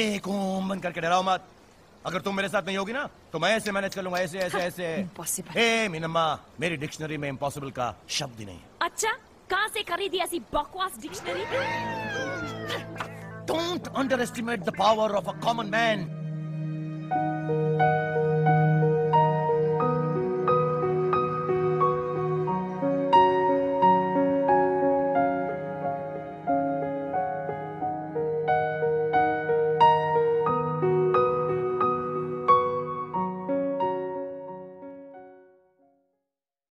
बेगूम बंद करके डराओ मत। अगर तुम मेरे साथ नहीं होगी ना तो मैं ऐसे मैनेज कर लूंगा, ऐसे ऐसे ऐसे। इम्पॉसिबल। हे मीनम्मा, मेरी डिक्शनरी में इम्पॉसिबल का शब्द ही नहीं है। अच्छा, कहाँ से खरीदी ऐसी बकवास dictionary? Don't underestimate the power of a common man.